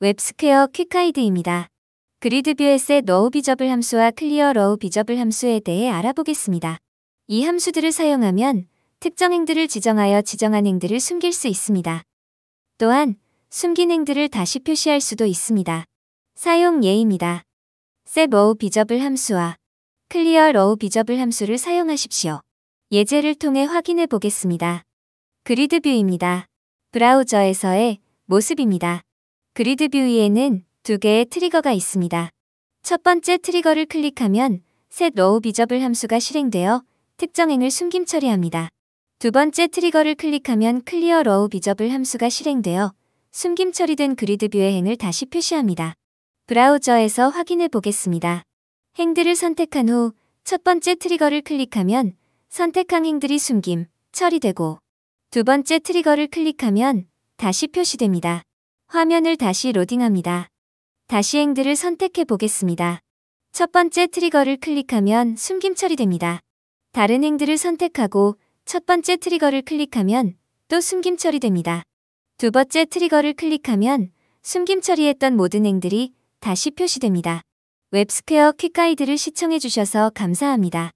웹스퀘어 퀵하이드입니다. 그리드뷰의 setRowVisible 함수와 clearRowVisible 함수에 대해 알아보겠습니다. 이 함수들을 사용하면 특정 행들을 지정하여 지정한 행들을 숨길 수 있습니다. 또한 숨긴 행들을 다시 표시할 수도 있습니다. 사용 예입니다. setRowVisible 함수와 clearRowVisible 함수를 사용하십시오. 예제를 통해 확인해 보겠습니다. 그리드뷰입니다. 브라우저에서의 모습입니다. 그리드뷰 위에는 두 개의 트리거가 있습니다. 첫 번째 트리거를 클릭하면 setRowVisible 함수가 실행되어 특정 행을 숨김 처리합니다. 두 번째 트리거를 클릭하면 clearRowVisible 함수가 실행되어 숨김 처리된 그리드뷰의 행을 다시 표시합니다. 브라우저에서 확인해 보겠습니다. 행들을 선택한 후 첫 번째 트리거를 클릭하면 선택한 행들이 숨김, 처리되고 두 번째 트리거를 클릭하면 다시 표시됩니다. 화면을 다시 로딩합니다. 다시 행들을 선택해 보겠습니다. 첫 번째 트리거를 클릭하면 숨김 처리됩니다. 다른 행들을 선택하고 첫 번째 트리거를 클릭하면 또 숨김 처리됩니다. 두 번째 트리거를 클릭하면 숨김 처리했던 모든 행들이 다시 표시됩니다. 웹스퀘어 퀵가이드를 시청해 주셔서 감사합니다.